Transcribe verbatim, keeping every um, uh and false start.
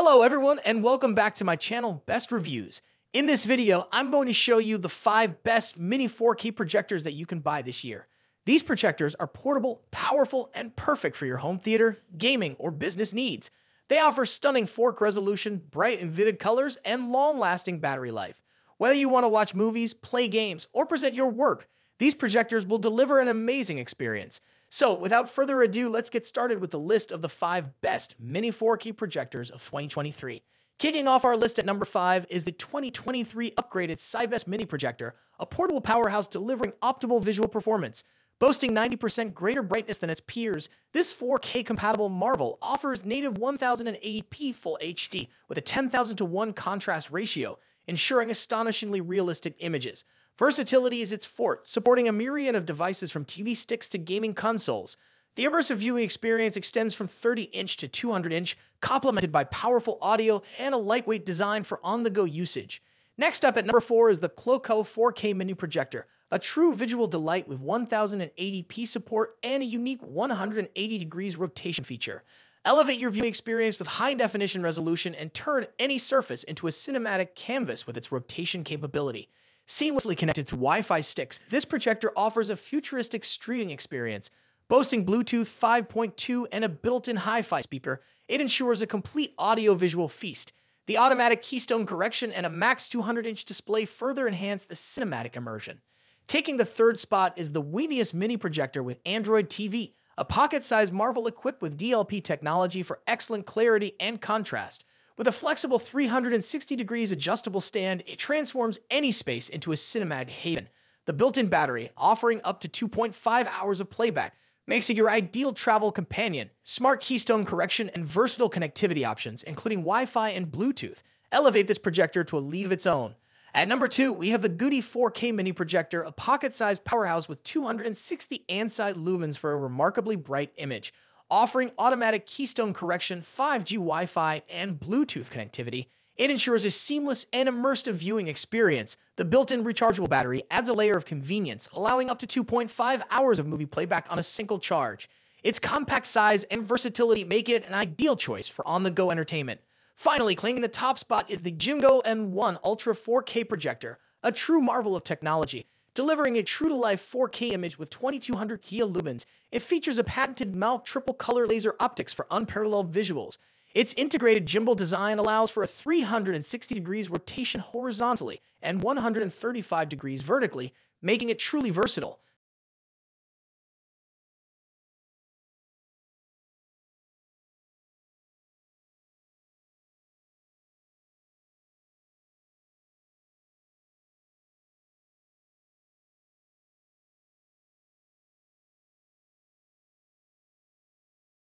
Hello everyone and welcome back to my channel, Best Reviews. In this video, I'm going to show you the five best mini four K projectors that you can buy this year. These projectors are portable, powerful, and perfect for your home theater, gaming, or business needs. They offer stunning four K resolution, bright and vivid colors, and long-lasting battery life. Whether you want to watch movies, play games, or present your work, these projectors will deliver an amazing experience. So, without further ado, let's get started with the list of the five best mini four K projectors of twenty twenty-three. Kicking off our list at number five is the twenty twenty-three upgraded CiBest Mini Projector, a portable powerhouse delivering optimal visual performance. Boasting ninety percent greater brightness than its peers, this four K compatible marvel offers native ten eighty p Full H D with a ten thousand to one contrast ratio, ensuring astonishingly realistic images. Versatility is its forte, supporting a myriad of devices from T V sticks to gaming consoles. The immersive viewing experience extends from thirty inch to two hundred inch, complemented by powerful audio and a lightweight design for on-the-go usage. Next up at number four is the CLOKOWE four K Mini Projector, a true visual delight with ten eighty p support and a unique one hundred eighty degrees rotation feature. Elevate your viewing experience with high-definition resolution and turn any surface into a cinematic canvas with its rotation capability. Seamlessly connected to Wi-Fi sticks, this projector offers a futuristic streaming experience. Boasting Bluetooth five point two and a built-in hi-fi speaker, it ensures a complete audio-visual feast. The automatic keystone correction and a max two hundred inch display further enhance the cinematic immersion. Taking the third spot is the WiMiUS Mini Projector with Android T V, a pocket-sized marvel equipped with D L P technology for excellent clarity and contrast. With a flexible three hundred sixty degrees adjustable stand, it transforms any space into a cinematic haven. The built-in battery, offering up to two point five hours of playback, makes it your ideal travel companion. Smart keystone correction and versatile connectivity options, including Wi-Fi and Bluetooth, elevate this projector to a league of its own. At number two, we have the GooDee four K Mini Projector, a pocket-sized powerhouse with two hundred sixty ANSI lumens for a remarkably bright image. Offering automatic keystone correction, five G Wi-Fi, and Bluetooth connectivity, it ensures a seamless and immersive viewing experience. The built-in rechargeable battery adds a layer of convenience, allowing up to two point five hours of movie playback on a single charge. Its compact size and versatility make it an ideal choice for on-the-go entertainment. Finally, claiming the top spot is the JMGO N one Ultra four K Projector, a true marvel of technology. Delivering a true-to-life four K image with twenty-two hundred K lumens, it features a patented MALC triple-color laser optics for unparalleled visuals. Its integrated gimbal design allows for a three hundred sixty degrees rotation horizontally and one hundred thirty-five degrees vertically, making it truly versatile.